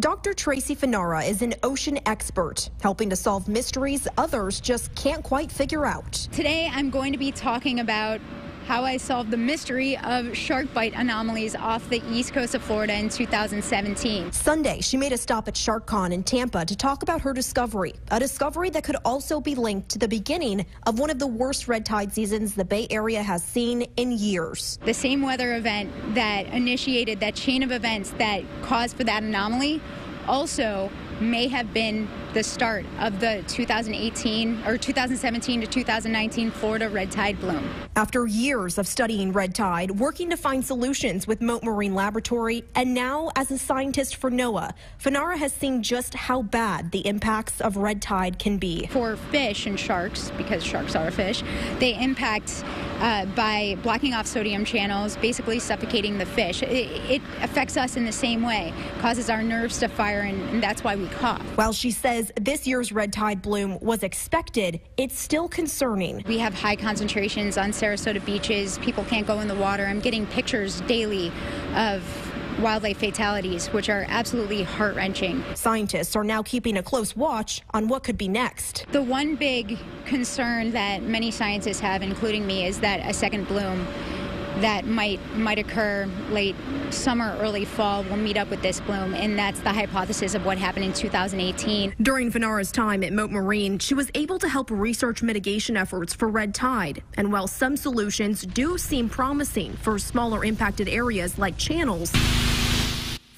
Dr. Tracy Fanara is an ocean expert, helping to solve mysteries others just can't quite figure out. Today, I'm going to be talking about how I solved the mystery of shark bite anomalies off the east coast of Florida in 2017. Sunday, she made a stop at Shark Con in Tampa to talk about her discovery, a discovery that could also be linked to the beginning of one of the worst red tide seasons the Bay Area has seen in years. The same weather event that initiated that chain of events that caused for that anomaly also may have been the start of the 2018 or 2017 to 2019 Florida red tide bloom. After years of studying red tide, working to find solutions with Mote Marine Laboratory, and now as a scientist for NOAA, Fanara has seen just how bad the impacts of red tide can be. For fish and sharks, because sharks are a fish, they impact by blocking off sodium channels, basically suffocating the fish. It affects us in the same way, causes our nerves to fire, and that's why we cough. While she says this year's red tide bloom was expected, it's still concerning. We have high concentrations on Sarasota beaches. People can't go in the water. I'm getting pictures daily of wildlife fatalities, which are absolutely heart-wrenching. Scientists are now keeping a close watch on what could be next. The one big concern that many scientists have, including me, is that a second bloom that might occur late summer, early fall will meet up with this bloom, and that's the hypothesis of what happened in 2018. During Fanara's time at Mote Marine, she was able to help research mitigation efforts for red tide. And while some solutions do seem promising for smaller impacted areas like channels,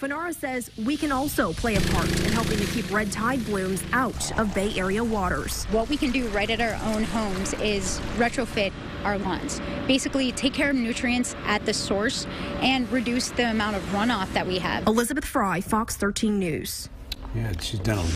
Fanara says we can also play a part in helping to keep red tide blooms out of Bay Area waters. What we can do right at our own homes is retrofit our lawns. Basically, take care of nutrients at the source and reduce the amount of runoff that we have. Elizabeth Fry, Fox 13 News. Yeah, she's done.